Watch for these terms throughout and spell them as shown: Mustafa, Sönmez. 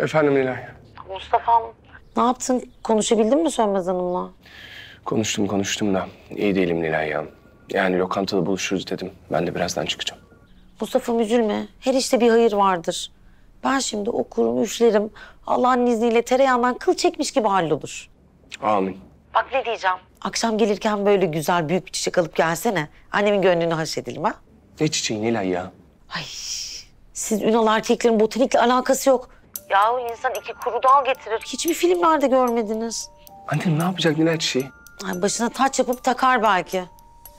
Efendim Nilay. Mustafa'm ne yaptın? Konuşabildin mi Sönmez Hanım'la? Konuştum da iyi değilim Nilay ya. Yani lokantada buluşuruz dedim. Ben de birazdan çıkacağım. Mustafa'm üzülme. Her işte bir hayır vardır. Ben şimdi okurum, üflerim. Allah'ın izniyle tereyağından kıl çekmiş gibi hallolur. Amin. Bak ne diyeceğim. Akşam gelirken böyle güzel büyük bir çiçek alıp gelsene. Annemin gönlünü haş edelim ha. Ne çiçeği Nilay ya? Ay siz Ünal erkeklerin botanikle alakası yok. Yahu insan iki kuru dal getirir. Hiçbir filmlerde görmediniz. Annem ne yapacak Nilay çiçeği? Ay başına taç yapıp takar belki.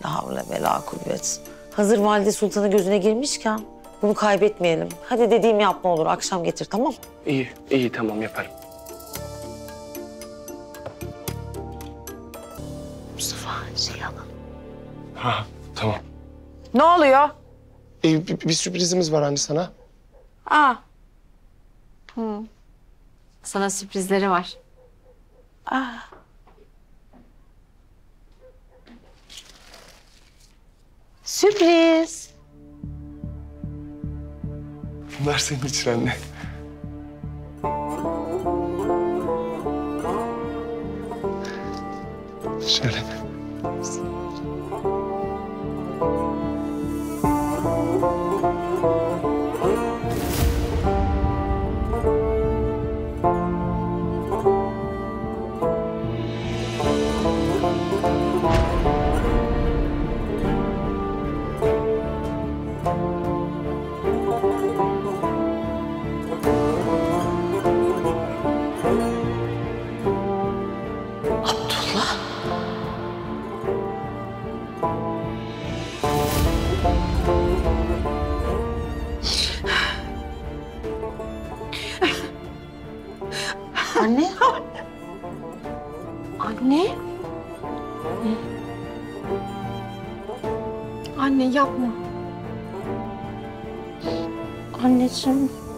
La havle ve la kuvvet. Hazır valide sultanı gözüne girmişken bunu kaybetmeyelim. Hadi dediğimi yap ne olur, akşam getir tamam? İyi tamam yaparım. Mustafa şey alın. Ha tamam. Ne oluyor? Bir sürprizimiz var anne sana. Aa. Hı. Sana sürprizleri var. Aa. Sürpriz. Bunlar senin için anne. Şöyle. Anne yapma. Anneciğim.